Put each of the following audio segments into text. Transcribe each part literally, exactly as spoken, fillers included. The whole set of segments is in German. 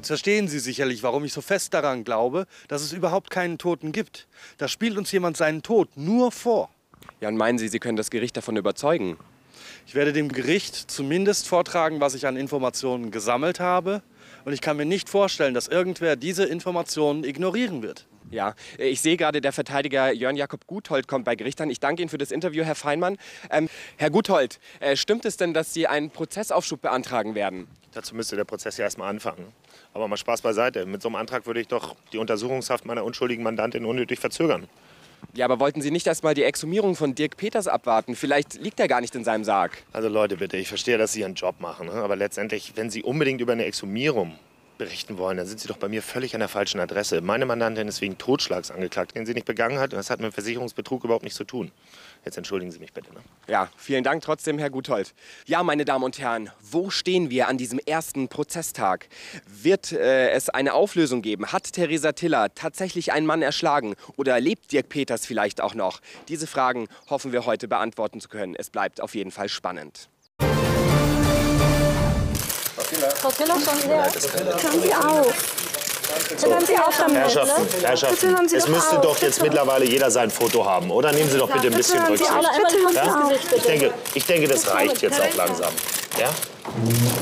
Jetzt verstehen Sie sicherlich, warum ich so fest daran glaube, dass es überhaupt keinen Toten gibt. Da spielt uns jemand seinen Tod nur vor. Ja, und meinen Sie, Sie können das Gericht davon überzeugen? Ich werde dem Gericht zumindest vortragen, was ich an Informationen gesammelt habe. Und ich kann mir nicht vorstellen, dass irgendwer diese Informationen ignorieren wird. Ja, ich sehe gerade, der Verteidiger Jörn Jakob Guthold kommt bei Gericht an. Ich danke Ihnen für das Interview, Herr Feinmann. Ähm, Herr Guthold, äh, stimmt es denn, dass Sie einen Prozessaufschub beantragen werden? Dazu müsste der Prozess ja erstmal anfangen. Aber mal Spaß beiseite. Mit so einem Antrag würde ich doch die Untersuchungshaft meiner unschuldigen Mandantin unnötig verzögern. Ja, aber wollten Sie nicht erstmal die Exhumierung von Dirk Peters abwarten? Vielleicht liegt er gar nicht in seinem Sarg. Also Leute, bitte, ich verstehe, dass Sie Ihren Job machen. Ne? Aber letztendlich, wenn Sie unbedingt über eine Exhumierung berichten wollen, dann sind Sie doch bei mir völlig an der falschen Adresse. Meine Mandantin ist wegen Totschlags angeklagt, den sie nicht begangen hat. Und das hat mit Versicherungsbetrug überhaupt nichts zu tun. Jetzt entschuldigen Sie mich bitte. Ne? Ja, vielen Dank trotzdem, Herr Guthold. Ja, meine Damen und Herren, wo stehen wir an diesem ersten Prozesstag? Wird äh, es eine Auflösung geben? Hat Theresa Tiller tatsächlich einen Mann erschlagen? Oder lebt Dirk Peters vielleicht auch noch? Diese Fragen hoffen wir heute beantworten zu können. Es bleibt auf jeden Fall spannend. Frau Tiller, schon her? Hören Sie auf. So. Hören Sie auf damit, Herrschaften, ne? Herrschaften, bitte Sie es müsste auf. Doch jetzt bitte. Mittlerweile jeder sein Foto haben, oder? Nehmen Sie doch bitte ein bisschen Rücksicht. Ja? Ich, denke, ich denke, das reicht jetzt auch langsam. Ja?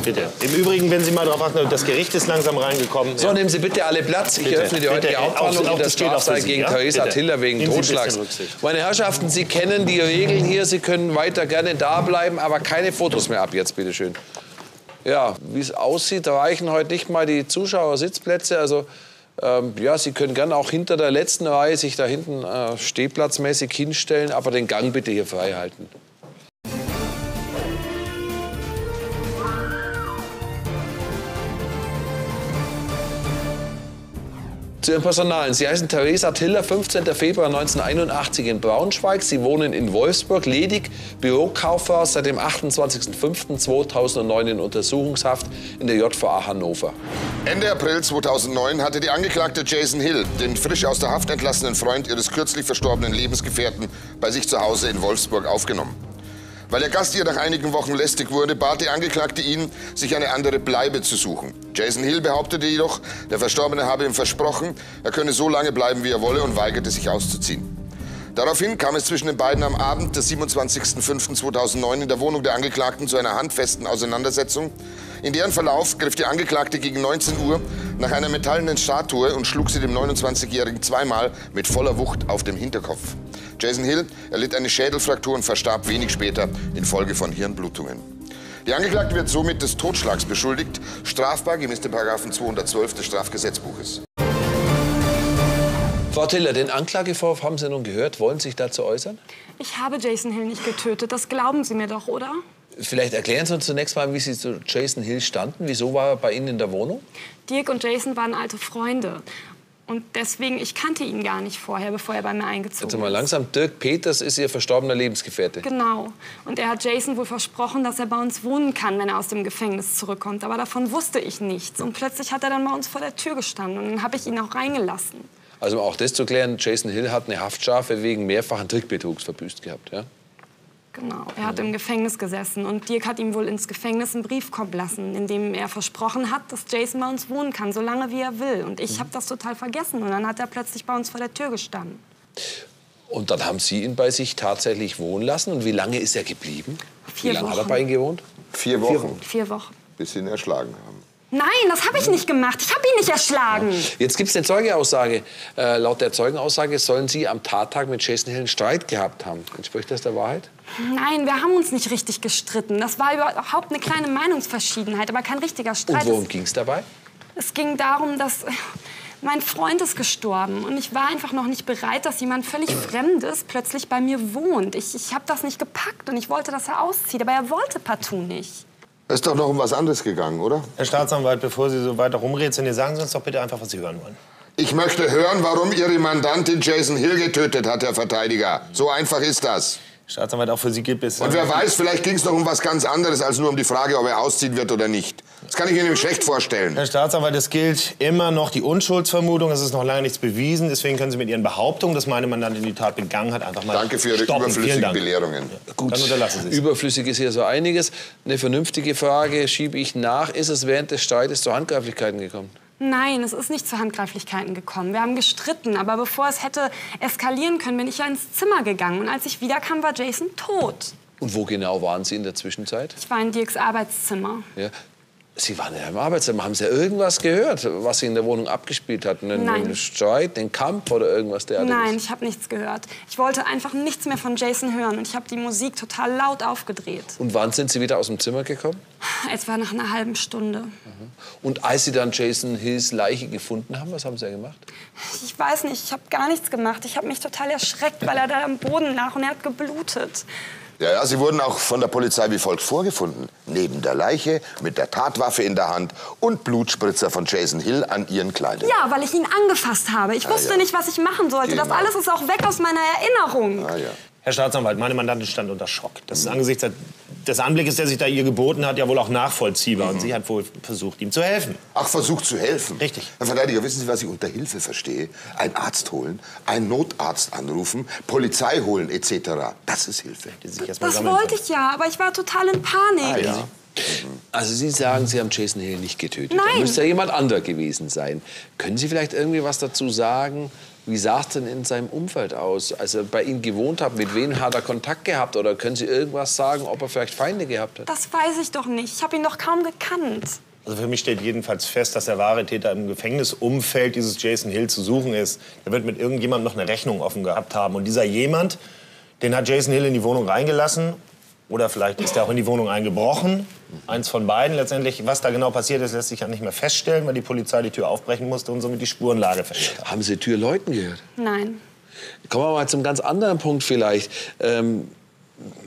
Bitte. Im Übrigen, wenn Sie mal darauf achten, das Gericht ist langsam reingekommen. Ja. So, nehmen Sie bitte alle Platz. Ich bitte. Eröffne die heutige Hauptverhandlung in der Strafsache gegen ja? Theresa Tiller wegen Totschlags. Meine Herrschaften, Sie kennen die Regeln hier. Sie können weiter gerne da bleiben, aber keine Fotos mehr ab jetzt, bitteschön. Ja, wie es aussieht, reichen heute nicht mal die Zuschauersitzplätze. Also, ähm, ja, Sie können gerne auch hinter der letzten Reihe sich da hinten äh, stehplatzmäßig hinstellen, aber den Gang bitte hier frei halten. Zu Ihren Personalen. Sie heißen Theresa Tiller, fünfzehnter Februar neunzehnhunderteinundachtzig in Braunschweig. Sie wohnen in Wolfsburg, ledig Bürokauffrau, seit dem achtundzwanzigsten fünften zweitausendneun in Untersuchungshaft in der J V A Hannover. Ende April zweitausendneun hatte die Angeklagte Jason Hill den frisch aus der Haft entlassenen Freund ihres kürzlich verstorbenen Lebensgefährten bei sich zu Hause in Wolfsburg aufgenommen. Weil der Gast ihr nach einigen Wochen lästig wurde, bat die Angeklagte ihn, sich eine andere Bleibe zu suchen. Jason Hill behauptete jedoch, der Verstorbene habe ihm versprochen, er könne so lange bleiben, wie er wolle, und weigerte sich auszuziehen. Daraufhin kam es zwischen den beiden am Abend des siebenundzwanzigsten fünften zweitausendneun in der Wohnung der Angeklagten zu einer handfesten Auseinandersetzung. In deren Verlauf griff die Angeklagte gegen neunzehn Uhr nach einer metallenen Statue und schlug sie dem neunundzwanzigjährigen zweimal mit voller Wucht auf dem Hinterkopf. Jason Hill erlitt eine Schädelfraktur und verstarb wenig später infolge von Hirnblutungen. Die Angeklagte wird somit des Totschlags beschuldigt, strafbar gemäß dem Paragraphen zweihundertzwölf des Strafgesetzbuches. Frau Tiller, den Anklagevorwurf haben Sie nun gehört. Wollen Sie sich dazu äußern? Ich habe Jason Hill nicht getötet. Das glauben Sie mir doch, oder? Vielleicht erklären Sie uns zunächst mal, wie Sie zu Jason Hill standen. Wieso war er bei Ihnen in der Wohnung? Dirk und Jason waren alte Freunde. Und deswegen, ich kannte ihn gar nicht vorher, bevor er bei mir eingezogen ist. Also mal langsam, Dirk Peters ist Ihr verstorbener Lebensgefährte. Genau. Und er hat Jason wohl versprochen, dass er bei uns wohnen kann, wenn er aus dem Gefängnis zurückkommt. Aber davon wusste ich nichts. Und plötzlich hat er dann bei uns vor der Tür gestanden. Und dann habe ich ihn auch reingelassen. Also um auch das zu klären, Jason Hill hat eine Haftstrafe wegen mehrfachen Trickbetrugs verbüßt gehabt, ja? Genau. Er hat im Gefängnis gesessen und Dirk hat ihm wohl ins Gefängnis einen Brief kommen lassen, in dem er versprochen hat, dass Jason bei uns wohnen kann, so lange wie er will. Und ich mhm. habe das total vergessen und dann hat er plötzlich bei uns vor der Tür gestanden. Und dann haben Sie ihn bei sich tatsächlich wohnen lassen und wie lange ist er geblieben? Vier Wochen. Wie lange hat er bei Ihnen gewohnt? Vier Wochen. Vier Wochen. Vier Wochen. Bis Sie ihn erschlagen haben. Nein, das habe ich nicht gemacht. Ich habe ihn nicht erschlagen. Jetzt gibt es eine Zeugenaussage. Äh, laut der Zeugenaussage sollen Sie am Tattag mit Jason Hill einen Streit gehabt haben. Entspricht das der Wahrheit? Nein, wir haben uns nicht richtig gestritten. Das war überhaupt eine kleine Meinungsverschiedenheit, aber kein richtiger Streit. Und worum ging es dabei? Es ging darum, dass mein Freund ist gestorben. Und ich war einfach noch nicht bereit, dass jemand völlig Fremdes plötzlich bei mir wohnt. Ich, ich habe das nicht gepackt und ich wollte, dass er auszieht. Aber er wollte partout nicht. Es ist doch noch um was anderes gegangen, oder? Herr Staatsanwalt, bevor Sie so weiter rumrätseln, sagen Sie uns doch bitte einfach, was Sie hören wollen. Ich möchte hören, warum Ihre Mandantin Jason Hill getötet hat, Herr Verteidiger. So einfach ist das. Staatsanwalt, auch für Sie gibt es... Und wer weiß, vielleicht ging es noch um was ganz anderes, als nur um die Frage, ob er ausziehen wird oder nicht. Das kann ich Ihnen schlecht vorstellen. Herr Staatsanwalt, es gilt immer noch die Unschuldsvermutung. Es ist noch lange nichts bewiesen. Deswegen können Sie mit Ihren Behauptungen, dass meine Mandantin die Tat begangen hat, einfach mal Danke für Ihre stoppen. Überflüssigen Belehrungen. Ja. Gut, dann unterlassen Sie es. Überflüssig ist hier so einiges. Eine vernünftige Frage schiebe ich nach. Ist es während des Streites zu Handgreiflichkeiten gekommen? Nein, es ist nicht zu Handgreiflichkeiten gekommen. Wir haben gestritten, aber bevor es hätte eskalieren können, bin ich ja ins Zimmer gegangen. Und als ich wiederkam, war Jason tot. Und wo genau waren Sie in der Zwischenzeit? Ich war in Dirks Arbeitszimmer. Ja. Sie waren ja im Arbeitszimmer. Haben Sie irgendwas gehört, was sich in der Wohnung abgespielt hat? Einen, Nein. einen Streit, den Kampf oder irgendwas derartiges? Nein, ich habe nichts gehört. Ich wollte einfach nichts mehr von Jason hören. Und ich habe die Musik total laut aufgedreht. Und wann sind Sie wieder aus dem Zimmer gekommen? Etwa nach einer halben Stunde. Mhm. Und als Sie dann Jason Hills Leiche gefunden haben, was haben Sie da gemacht? Ich weiß nicht, ich habe gar nichts gemacht. Ich habe mich total erschreckt, weil er da am Boden lag und er hat geblutet. Ja, ja, sie wurden auch von der Polizei wie folgt vorgefunden. Neben der Leiche, mit der Tatwaffe in der Hand und Blutspritzer von Jason Hill an ihren Kleidern. Ja, weil ich ihn angefasst habe. Ich ah, wusste ja. nicht, was ich machen sollte. Genau. Das alles ist auch weg aus meiner Erinnerung. Ah, ja. Herr Staatsanwalt, meine Mandantin stand unter Schock. Das ist angesichts des Anblickes, der sich da ihr geboten hat, ja wohl auch nachvollziehbar. Mhm. Und sie hat wohl versucht, ihm zu helfen. Ach, versucht zu helfen? Richtig. Herr Verteidiger, wissen Sie, was ich unter Hilfe verstehe? Einen Arzt holen, einen Notarzt anrufen, Polizei holen et cetera. Das ist Hilfe. Das wollte ich ja, aber ich war total in Panik. Ah, ja. Also Sie sagen, Sie haben Jason Hill nicht getötet. Nein. Da müsste ja jemand anderer gewesen sein. Können Sie vielleicht irgendwie was dazu sagen? Wie sah es denn in seinem Umfeld aus? Als er bei Ihnen gewohnt hat, mit wem hat er Kontakt gehabt? Oder können Sie irgendwas sagen, ob er vielleicht Feinde gehabt hat? Das weiß ich doch nicht. Ich habe ihn doch kaum gekannt. Also für mich steht jedenfalls fest, dass der wahre Täter im Gefängnisumfeld dieses Jason Hill zu suchen ist. Er wird mit irgendjemandem noch eine Rechnung offen gehabt haben. Und dieser jemand, den hat Jason Hill in die Wohnung reingelassen. Oder vielleicht ist er auch in die Wohnung eingebrochen. Eins von beiden. Letztendlich, was da genau passiert ist, lässt sich ja nicht mehr feststellen, weil die Polizei die Tür aufbrechen musste und somit die Spurenlage feststellt. Haben Sie Türläuten gehört? Nein. Kommen wir mal zum ganz anderen Punkt vielleicht. Ähm,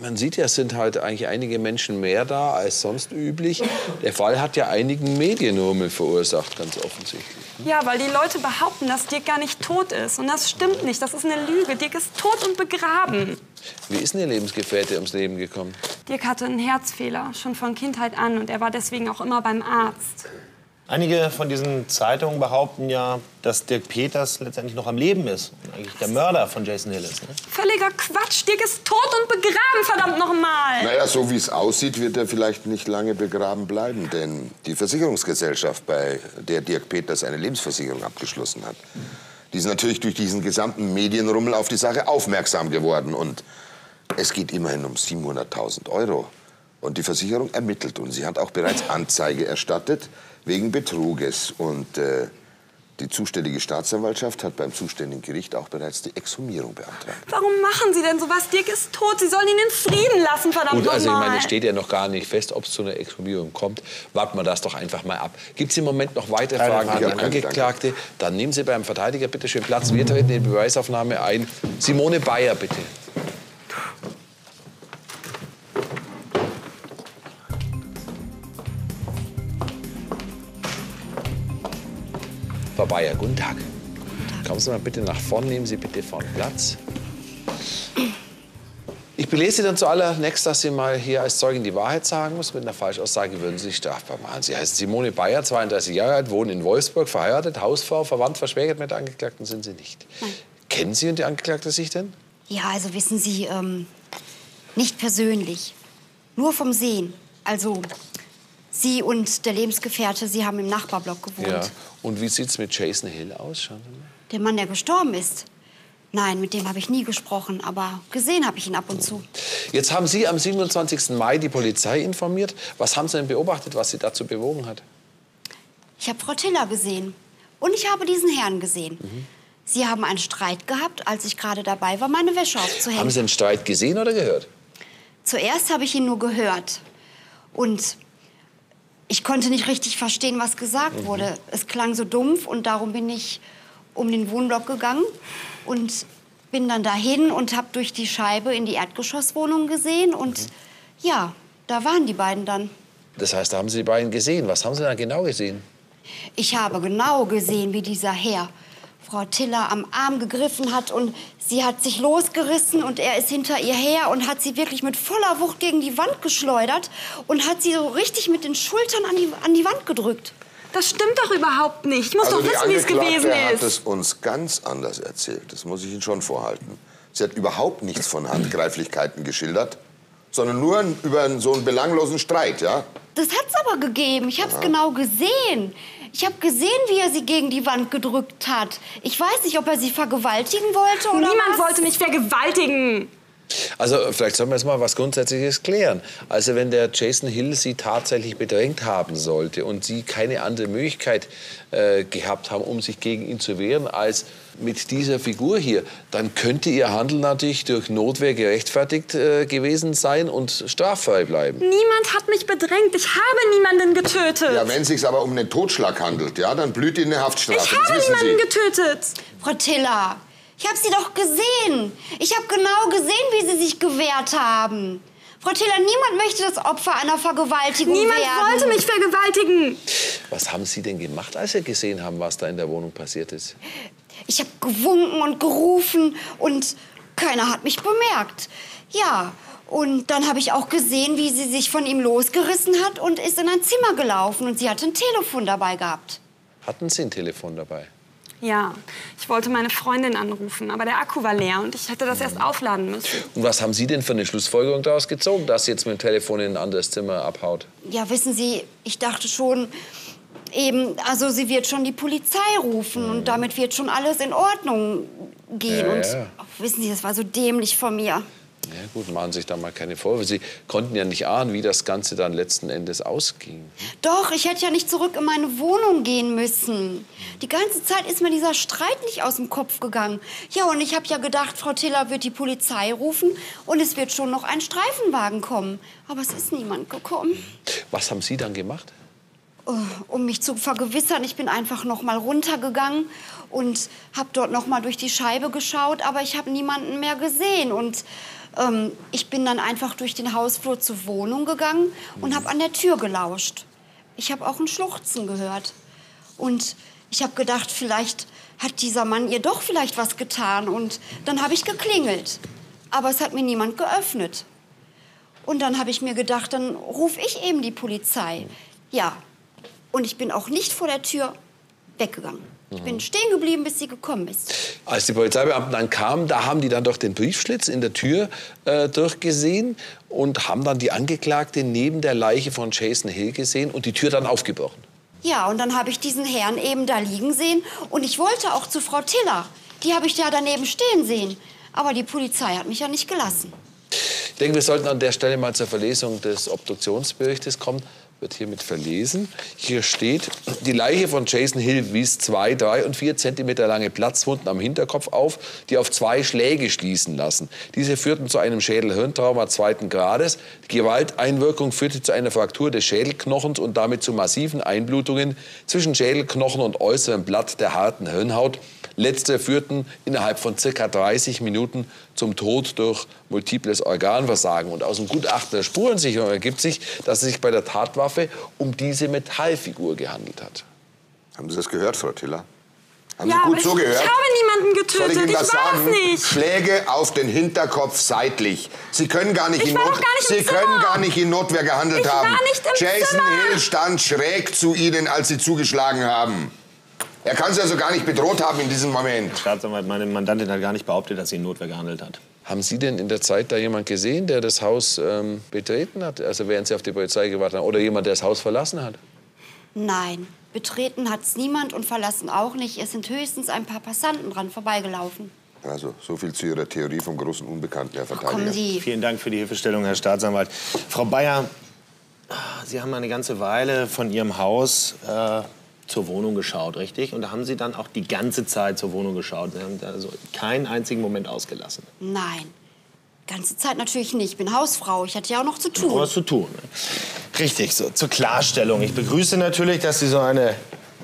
man sieht ja, es sind halt eigentlich einige Menschen mehr da als sonst üblich. Der Fall hat ja einigen Medienrummel verursacht, ganz offensichtlich. Ja, weil die Leute behaupten, dass Dirk gar nicht tot ist. Und das stimmt nicht. Das ist eine Lüge. Dirk ist tot und begraben. Wie ist denn Ihr Lebensgefährte ums Leben gekommen? Dirk hatte einen Herzfehler, schon von Kindheit an. Und er war deswegen auch immer beim Arzt. Einige von diesen Zeitungen behaupten ja, dass Dirk Peters letztendlich noch am Leben ist. Und eigentlich der Mörder von Jason Hill ist. Ne? Völliger Quatsch. Dirk ist tot und begraben, verdammt nochmal. Naja, so wie es aussieht, wird er vielleicht nicht lange begraben bleiben. Denn die Versicherungsgesellschaft, bei der Dirk Peters eine Lebensversicherung abgeschlossen hat, die ist natürlich durch diesen gesamten Medienrummel auf die Sache aufmerksam geworden. Und es geht immerhin um siebenhunderttausend Euro. Und die Versicherung ermittelt. Und sie hat auch bereits Anzeige erstattet wegen Betruges. Und äh, die zuständige Staatsanwaltschaft hat beim zuständigen Gericht auch bereits die Exhumierung beantragt. Warum machen Sie denn sowas? Dirk ist tot. Sie sollen ihn in Frieden lassen, verdammt nochmal. Gut, also ich meine, es steht ja noch gar nicht fest, ob es zu einer Exhumierung kommt. Warten wir das doch einfach mal ab. Gibt es im Moment noch weitere Fragen an die Angeklagte? Dann nehmen Sie beim Verteidiger bitte schön Platz. Wir treten in die Beweisaufnahme ein. Simone Bayer, bitte. Frau Bayer, guten Tag. Kommen Sie mal bitte nach vorn, nehmen Sie bitte vorn Platz. Ich belese Sie dann zuallererst, dass Sie mal hier als Zeugin die Wahrheit sagen muss. Mit einer Falschaussage würden Sie sich strafbar machen. Sie heißt Simone Bayer, zweiunddreißig Jahre alt, wohnen in Wolfsburg, verheiratet, Hausfrau, verwandt, verschwägert mit der Angeklagten sind Sie nicht. Nein. Kennen Sie und die Angeklagte sich denn? Ja, also wissen Sie, ähm, nicht persönlich, nur vom Sehen. Also Sie und der Lebensgefährte, Sie haben im Nachbarblock gewohnt. Ja. Und wie sieht's mit Jason Hill aus? Schauen Sie mal. Der Mann, der gestorben ist? Nein, mit dem habe ich nie gesprochen, aber gesehen habe ich ihn ab und zu. Jetzt haben Sie am siebenundzwanzigsten Mai die Polizei informiert. Was haben Sie denn beobachtet, was Sie dazu bewogen hat? Ich habe Frau Tiller gesehen und ich habe diesen Herrn gesehen. Mhm. Sie haben einen Streit gehabt, als ich gerade dabei war, meine Wäsche aufzuhängen. Haben Sie den Streit gesehen oder gehört? Zuerst habe ich ihn nur gehört und ich konnte nicht richtig verstehen, was gesagt wurde. Mhm. Es klang so dumpf und darum bin ich um den Wohnblock gegangen und bin dann dahin und habe durch die Scheibe in die Erdgeschosswohnung gesehen und mhm. ja, da waren die beiden dann. Das heißt, da haben Sie die beiden gesehen. Was haben Sie da genau gesehen? Ich habe genau gesehen, wie dieser Herr Frau Tiller am Arm gegriffen hat und sie hat sich losgerissen und er ist hinter ihr her und hat sie wirklich mit voller Wucht gegen die Wand geschleudert und hat sie so richtig mit den Schultern an die, an die Wand gedrückt. Das stimmt doch überhaupt nicht. Ich muss also doch wissen, wie es gewesen ist. Die hat es uns ganz anders erzählt. Das muss ich Ihnen schon vorhalten. Sie hat überhaupt nichts von Handgreiflichkeiten geschildert, sondern nur über so einen belanglosen Streit, ja? Das hat's aber gegeben. Ich habe es genau gesehen. Ich habe gesehen, wie er sie gegen die Wand gedrückt hat. Ich weiß nicht, ob er sie vergewaltigen wollte oder Niemand was? wollte mich vergewaltigen. Also vielleicht sollen wir jetzt mal was Grundsätzliches klären. Also wenn der Jason Hill sie tatsächlich bedrängt haben sollte und sie keine andere Möglichkeit äh, gehabt haben, um sich gegen ihn zu wehren, als mit dieser Figur hier, dann könnte ihr Handeln natürlich durch Notwehr gerechtfertigt äh, gewesen sein und straffrei bleiben. Niemand hat mich bedrängt. Ich habe niemanden getötet. Ja, wenn es sich aber um einen Totschlag handelt, ja, dann blüht Ihnen eine Haftstrafe. Ich habe niemanden getötet. Frau Tiller. Ich habe sie doch gesehen. Ich habe genau gesehen, wie sie sich gewehrt haben. Frau Tiller, niemand möchte das Opfer einer Vergewaltigung werden. Niemand wollte mich vergewaltigen. Was haben Sie denn gemacht, als Sie gesehen haben, was da in der Wohnung passiert ist? Ich habe gewunken und gerufen und keiner hat mich bemerkt. Ja, und dann habe ich auch gesehen, wie sie sich von ihm losgerissen hat und ist in ein Zimmer gelaufen. Und sie hatte ein Telefon dabei gehabt. Hatten Sie ein Telefon dabei? Ja, ich wollte meine Freundin anrufen, aber der Akku war leer und ich hätte das erst aufladen müssen. Und was haben Sie denn für eine Schlussfolgerung daraus gezogen, dass sie jetzt mit dem Telefon in ein anderes Zimmer abhaut? Ja, wissen Sie, ich dachte schon, eben, also sie wird schon die Polizei rufen mhm. und damit wird schon alles in Ordnung gehen. Ja, und ja. Oh, wissen Sie, das war so dämlich von mir. Ja gut, machen Sie sich da mal keine Vorwürfe. Sie konnten ja nicht ahnen, wie das Ganze dann letzten Endes ausging. Doch, ich hätte ja nicht zurück in meine Wohnung gehen müssen. Die ganze Zeit ist mir dieser Streit nicht aus dem Kopf gegangen. Ja, und ich habe ja gedacht, Frau Tiller wird die Polizei rufen und es wird schon noch ein Streifenwagen kommen. Aber es ist niemand gekommen. Was haben Sie dann gemacht? Um mich zu vergewissern, ich bin einfach noch mal runtergegangen und habe dort noch mal durch die Scheibe geschaut, aber ich habe niemanden mehr gesehen. Und ähm, ich bin dann einfach durch den Hausflur zur Wohnung gegangen und habe an der Tür gelauscht. Ich habe auch ein Schluchzen gehört. Und ich habe gedacht, vielleicht hat dieser Mann ihr doch vielleicht was getan. Und dann habe ich geklingelt, aber es hat mir niemand geöffnet. Und dann habe ich mir gedacht, dann rufe ich eben die Polizei. Ja. Und ich bin auch nicht vor der Tür weggegangen. Ich bin stehen geblieben, bis sie gekommen ist. Als die Polizeibeamten dann kamen, da haben die dann doch den Briefschlitz in der Tür äh, durchgesehen und haben dann die Angeklagte neben der Leiche von Jason Hill gesehen und die Tür dann aufgebrochen. Ja, und dann habe ich diesen Herrn eben da liegen sehen und ich wollte auch zu Frau Tiller. Die habe ich ja daneben stehen sehen. Aber die Polizei hat mich ja nicht gelassen. Ich denke, wir sollten an der Stelle mal zur Verlesung des Obduktionsberichtes kommen. Wird hiermit verlesen. Hier steht, die Leiche von Jason Hill wies zwei, drei und vier Zentimeter lange Platzwunden am Hinterkopf auf, die auf zwei Schläge schließen lassen. Diese führten zu einem Schädelhirntrauma zweiten Grades. Die Gewalteinwirkung führte zu einer Fraktur des Schädelknochens und damit zu massiven Einblutungen zwischen Schädelknochen und äußerem Blatt der harten Hirnhaut. Letztere führten innerhalb von circa dreißig Minuten zum Tod durch multiples Organversagen. Und aus dem Gutachten der Spurensicherung ergibt sich, dass es sich bei der Tatwaffe um diese Metallfigur gehandelt hat. Haben Sie das gehört, Frau Tiller? Haben ja, Sie gut zugehört? So ich habe niemanden getötet, soll ich, ich war sagen? es nicht. Schläge auf den Hinterkopf seitlich. Sie können gar nicht, in, Not gar nicht, Sie können gar nicht in Notwehr gehandelt ich haben. War nicht im Jason Zimmer. Hill stand schräg zu Ihnen, als Sie zugeschlagen haben. Er kann sie also gar nicht bedroht haben in diesem Moment. Staatsanwalt, meine Mandantin hat gar nicht behauptet, dass sie in Notwehr gehandelt hat. Haben Sie denn in der Zeit da jemanden gesehen, der das Haus ähm, betreten hat? Also während Sie auf die Polizei gewartet haben? Oder jemand, der das Haus verlassen hat? Nein, betreten hat es niemand und verlassen auch nicht. Es sind höchstens ein paar Passanten dran vorbeigelaufen. Also, so viel zu Ihrer Theorie vom großen Unbekannten, Herr Verteidiger. Kommen Sie. Vielen Dank für die Hilfestellung, Herr Staatsanwalt. Frau Bayer, Sie haben eine ganze Weile von Ihrem Haus äh, zur Wohnung geschaut, richtig? Und da haben Sie dann auch die ganze Zeit zur Wohnung geschaut. Sie haben also keinen einzigen Moment ausgelassen. Nein, die ganze Zeit natürlich nicht. Ich bin Hausfrau, ich hatte ja auch noch zu tun. Was zu tun. Ne? Richtig, so, zur Klarstellung. Ich begrüße natürlich, dass Sie so eine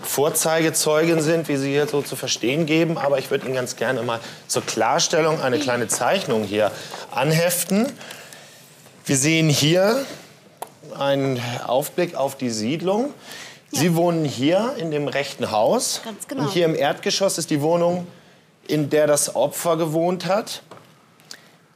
Vorzeigezeugin sind, wie Sie hier so zu verstehen geben. Aber ich würde Ihnen ganz gerne mal zur Klarstellung eine kleine Zeichnung hier anheften. Wir sehen hier einen Aufblick auf die Siedlung. Ja. Sie wohnen hier in dem rechten Haus. Ganz genau. Und hier im Erdgeschoss ist die Wohnung, in der das Opfer gewohnt hat.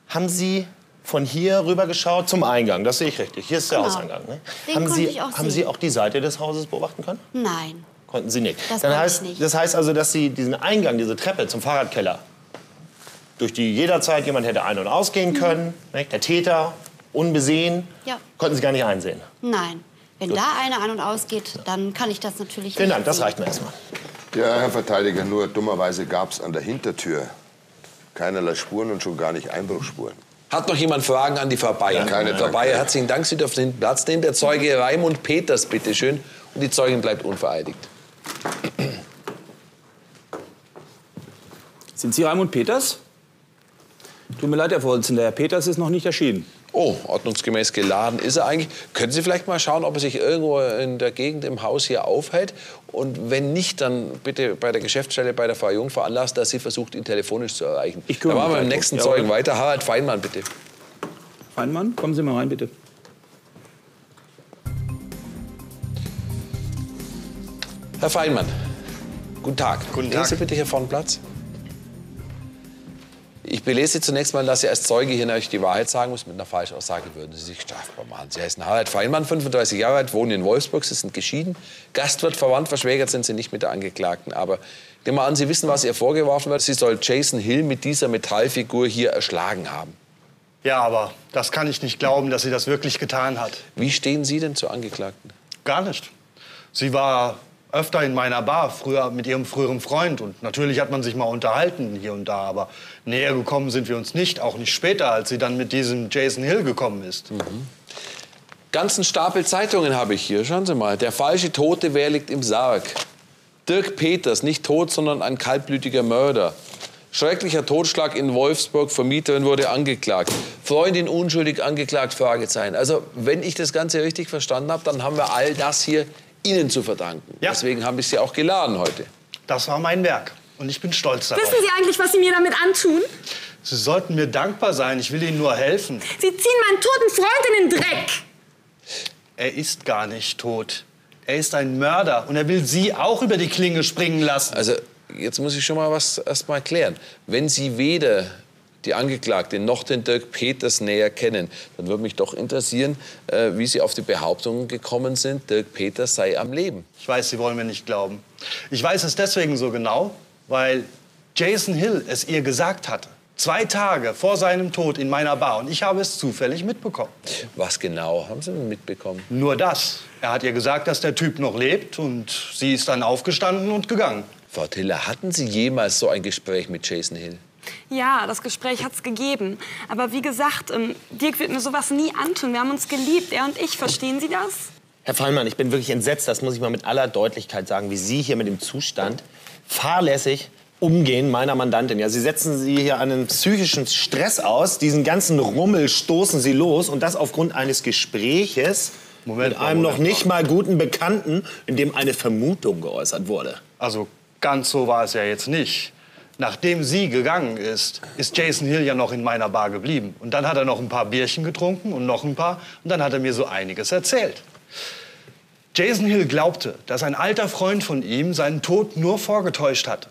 Haben Sie von hier rüber geschaut zum Eingang? Das sehe ich richtig. Hier ist der genau. Hauseingang. Ne? Den haben Sie, ich auch haben Sie auch die Seite des Hauses beobachten können? Nein. Konnten Sie nicht. Das, Dann heißt, ich nicht. das heißt also, dass Sie diesen Eingang, diese Treppe zum Fahrradkeller, durch die jederzeit jemand hätte ein- und ausgehen können, mhm. ne? der Täter, unbesehen, ja. konnten Sie gar nicht einsehen? Nein. Wenn Gut. da einer an- und ausgeht, dann kann ich das natürlich Vielen nicht. Vielen Dank, das reicht mir erstmal. Ja, Herr Verteidiger, nur dummerweise gab es an der Hintertür keinerlei Spuren und schon gar nicht Einbruchsspuren. Hat noch jemand Fragen an die Frau Bayer? Keine Frau Bayer, herzlichen Dank, Sie dürfen den Platz nehmen. Der Zeuge Raimund Peters, bitte schön. Und die Zeugin bleibt unvereidigt. Sind Sie Raimund Peters? Tut mir leid, Herr Vorsitzender, Herr Peters ist noch nicht erschienen. Oh, ordnungsgemäß geladen ist er eigentlich. Können Sie vielleicht mal schauen, ob er sich irgendwo in der Gegend im Haus hier aufhält? Und wenn nicht, dann bitte bei der Geschäftsstelle bei der Frau Jung veranlasst, dass sie versucht, ihn telefonisch zu erreichen. Ich kümmere mich. Dann machen wir mit dem nächsten Zeugen weiter. Harald Feinmann, bitte. Feinmann, kommen Sie mal rein, bitte. Herr Feinmann, guten Tag. Guten Tag. Nehmen Sie bitte hier vorne Platz. Ich belese zunächst mal, dass Sie als Zeuge hier natürlich die Wahrheit sagen müssen. Mit einer Falschaussage würden Sie sich strafbar machen. Sie heißen Harald Feinmann, fünfunddreißig Jahre alt, wohnen in Wolfsburg, Sie sind geschieden. Gastwirt, verwandt, verschwägert sind Sie nicht mit der Angeklagten. Aber nehmen wir an, Sie wissen, was ihr vorgeworfen wird. Sie soll Jason Hill mit dieser Metallfigur hier erschlagen haben. Ja, aber das kann ich nicht glauben, dass sie das wirklich getan hat. Wie stehen Sie denn zur Angeklagten? Gar nicht. Sie war öfter in meiner Bar, früher mit ihrem früheren Freund. Und natürlich hat man sich mal unterhalten hier und da. Aber näher gekommen sind wir uns nicht, auch nicht später, als sie dann mit diesem Jason Hill gekommen ist. Mhm. Ganzen Stapel Zeitungen habe ich hier. Schauen Sie mal. Der falsche Tote, wer liegt im Sarg? Dirk Peters, nicht tot, sondern ein kaltblütiger Mörder. Schrecklicher Totschlag in Wolfsburg, Vermieterin wurde angeklagt. Freundin unschuldig angeklagt, Fragezeichen. Also, wenn ich das Ganze richtig verstanden habe, dann haben wir all das hier Ihnen zu verdanken. Ja. Deswegen habe ich Sie auch geladen heute. Das war mein Werk und ich bin stolz darauf. Wissen Sie eigentlich, was Sie mir damit antun? Sie sollten mir dankbar sein, ich will Ihnen nur helfen. Sie ziehen meinen toten Freund in den Dreck. Er ist gar nicht tot. Er ist ein Mörder und er will Sie auch über die Klinge springen lassen. Also, jetzt muss ich schon mal was erst mal klären. Wenn Sie weder die Angeklagte noch den Dirk Peters näher kennen, dann würde mich doch interessieren, äh, wie Sie auf die Behauptungen gekommen sind, Dirk Peters sei am Leben. Ich weiß, Sie wollen mir nicht glauben. Ich weiß es deswegen so genau, weil Jason Hill es ihr gesagt hatte. Zwei Tage vor seinem Tod in meiner Bar. Und ich habe es zufällig mitbekommen. Was genau haben Sie denn mitbekommen? Nur das. Er hat ihr gesagt, dass der Typ noch lebt. Und sie ist dann aufgestanden und gegangen. Frau Tiller, hatten Sie jemals so ein Gespräch mit Jason Hill? Ja, das Gespräch hat's gegeben. Aber wie gesagt, ähm, Dirk wird mir sowas nie antun. Wir haben uns geliebt, er und ich. Verstehen Sie das? Herr Feinmann, ich bin wirklich entsetzt, das muss ich mal mit aller Deutlichkeit sagen, wie Sie hier mit dem Zustand fahrlässig umgehen meiner Mandantin. Ja, Sie setzen sie hier einen psychischen Stress aus, diesen ganzen Rummel stoßen Sie los und das aufgrund eines Gespräches Moment, mit einem Moment, noch nicht mal guten Bekannten, in dem eine Vermutung geäußert wurde. Also ganz so war es ja jetzt nicht. Nachdem sie gegangen ist, ist Jason Hill ja noch in meiner Bar geblieben. Und dann hat er noch ein paar Bierchen getrunken und noch ein paar. Und dann hat er mir so einiges erzählt. Jason Hill glaubte, dass ein alter Freund von ihm seinen Tod nur vorgetäuscht hatte.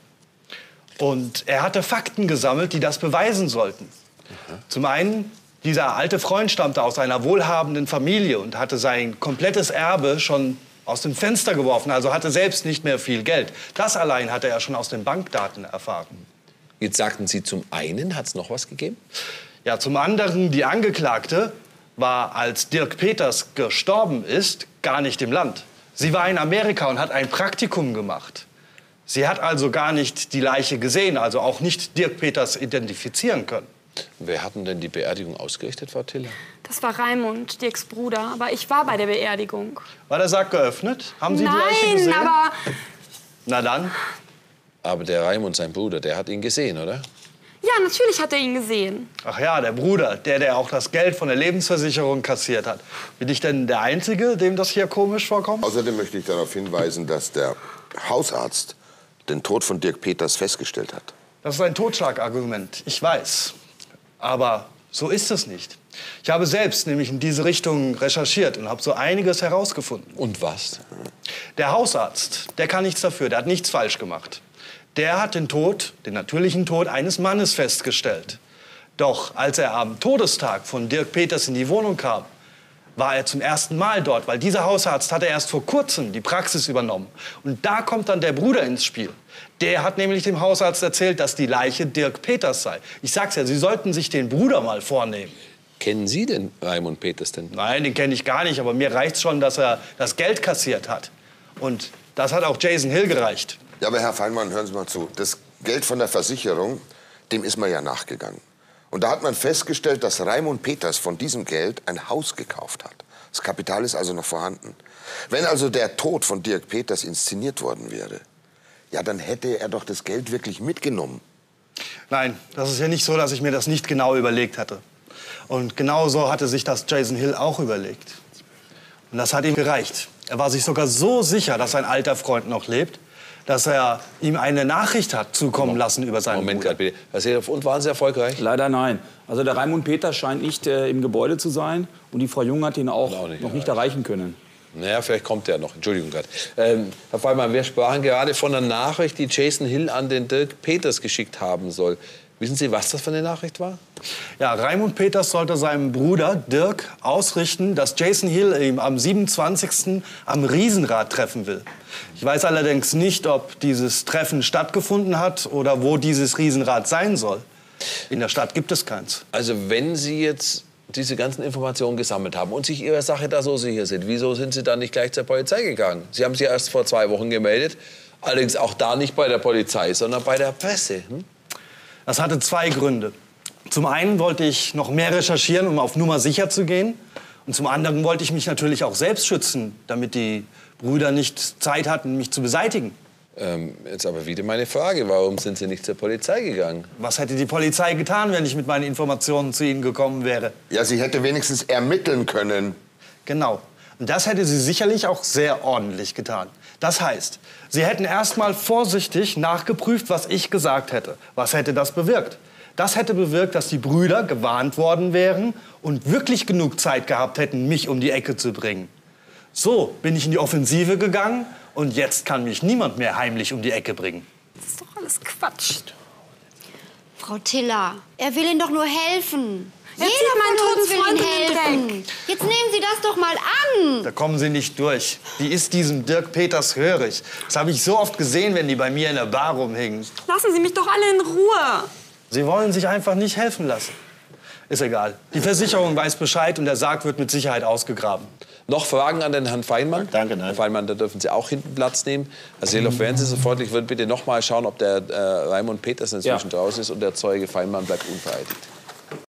Und er hatte Fakten gesammelt, die das beweisen sollten. Mhm. Zum einen, dieser alte Freund stammte aus einer wohlhabenden Familie und hatte sein komplettes Erbe schon aus dem Fenster geworfen, also hatte selbst nicht mehr viel Geld. Das allein hatte er schon aus den Bankdaten erfahren. Jetzt sagten Sie, zum einen hat es noch was gegeben? Ja, zum anderen, die Angeklagte war, als Dirk Peters gestorben ist, gar nicht im Land. Sie war in Amerika und hat ein Praktikum gemacht. Sie hat also gar nicht die Leiche gesehen, also auch nicht Dirk Peters identifizieren können. Wer hat denn die Beerdigung ausgerichtet, Frau Tiller? Das war Raimund, Dirks Bruder. Aber ich war bei der Beerdigung. War der Sarg geöffnet? Haben Sie Nein, die Leiche gesehen? Nein, aber... Na dann? Aber der Raimund, sein Bruder, der hat ihn gesehen, oder? Ja, natürlich hat er ihn gesehen. Ach ja, der Bruder, der, der auch das Geld von der Lebensversicherung kassiert hat. Bin ich denn der Einzige, dem das hier komisch vorkommt? Außerdem möchte ich darauf hinweisen, dass der Hausarzt den Tod von Dirk Peters festgestellt hat. Das ist ein Totschlagargument, ich weiß. Aber so ist es nicht. Ich habe selbst nämlich in diese Richtung recherchiert und habe so einiges herausgefunden. Und was? Der Hausarzt, der kann nichts dafür, der hat nichts falsch gemacht. Der hat den Tod, den natürlichen Tod eines Mannes festgestellt. Doch als er am Todestag von Dirk Peters in die Wohnung kam, war er zum ersten Mal dort, weil dieser Hausarzt hatte erst vor kurzem die Praxis übernommen. Und da kommt dann der Bruder ins Spiel. Der hat nämlich dem Hausarzt erzählt, dass die Leiche Dirk Peters sei. Ich sag's ja, Sie sollten sich den Bruder mal vornehmen. Kennen Sie denn Raimund Peters denn? Nein, den kenne ich gar nicht, aber mir reicht schon, dass er das Geld kassiert hat. Und das hat auch Jason Hill gereicht. Ja, aber Herr Feinmann, hören Sie mal zu. Das Geld von der Versicherung, dem ist man ja nachgegangen. Und da hat man festgestellt, dass Raimund Peters von diesem Geld ein Haus gekauft hat. Das Kapital ist also noch vorhanden. Wenn also der Tod von Dirk Peters inszeniert worden wäre, ja, dann hätte er doch das Geld wirklich mitgenommen. Nein, das ist ja nicht so, dass ich mir das nicht genau überlegt hatte. Und genau so hatte sich das Jason Hill auch überlegt. Und das hat ihm gereicht. Er war sich sogar so sicher, dass sein alter Freund noch lebt, dass er ihm eine Nachricht hat zukommen lassen über seinen Moment, Bruder. Moment, bitte. Und waren Sie erfolgreich? Leider nein. Also der Raimund Peters scheint nicht äh, im Gebäude zu sein. Und die Frau Jung hat ihn auch, auch nicht noch nicht erreichen können. Naja, vielleicht kommt er noch. Entschuldigung gerade. Ähm, Herr Feinmann, wir sprachen gerade von einer Nachricht, die Jason Hill an den Dirk Peters geschickt haben soll. Wissen Sie, was das für eine Nachricht war? Ja, Raimund Peters sollte seinem Bruder Dirk ausrichten, dass Jason Hill ihn am siebenundzwanzigsten am Riesenrad treffen will. Ich weiß allerdings nicht, ob dieses Treffen stattgefunden hat oder wo dieses Riesenrad sein soll. In der Stadt gibt es keins. Also wenn Sie jetzt diese ganzen Informationen gesammelt haben und sich Ihrer Sache da so sicher sind, wieso sind Sie dann nicht gleich zur Polizei gegangen? Sie haben sich erst vor zwei Wochen gemeldet, allerdings auch da nicht bei der Polizei, sondern bei der Presse. Hm? Das hatte zwei Gründe. Zum einen wollte ich noch mehr recherchieren, um auf Nummer sicher zu gehen. Und zum anderen wollte ich mich natürlich auch selbst schützen, damit die Brüder nicht Zeit hatten, mich zu beseitigen. Ähm, jetzt aber wieder meine Frage, warum sind Sie nicht zur Polizei gegangen? Was hätte die Polizei getan, wenn ich mit meinen Informationen zu Ihnen gekommen wäre? Ja, sie hätte wenigstens ermitteln können. Genau. Und das hätte sie sicherlich auch sehr ordentlich getan. Das heißt, sie hätten erstmal vorsichtig nachgeprüft, was ich gesagt hätte. Was hätte das bewirkt? Das hätte bewirkt, dass die Brüder gewarnt worden wären und wirklich genug Zeit gehabt hätten, mich um die Ecke zu bringen. So bin ich in die Offensive gegangen und jetzt kann mich niemand mehr heimlich um die Ecke bringen. Das ist doch alles Quatsch. Frau Tiller, er will Ihnen doch nur helfen. Jeder von uns will Ihnen helfen. Jetzt nehmen Sie das doch mal an. Da kommen Sie nicht durch. Die ist diesem Dirk Peters hörig. Das habe ich so oft gesehen, wenn die bei mir in der Bar rumhingen. Lassen Sie mich doch alle in Ruhe. Sie wollen sich einfach nicht helfen lassen. Ist egal. Die Versicherung weiß Bescheid und der Sarg wird mit Sicherheit ausgegraben. Noch Fragen an den Herrn Feinmann? Danke, nein. Herr Feinmann, da dürfen Sie auch hinten Platz nehmen. Herr Seeloff, wären Sie so freundlich, würden bitte noch mal schauen, ob der äh, Raimund Peters inzwischen ja. draußen ist und der Zeuge Feinmann bleibt unvereidigt.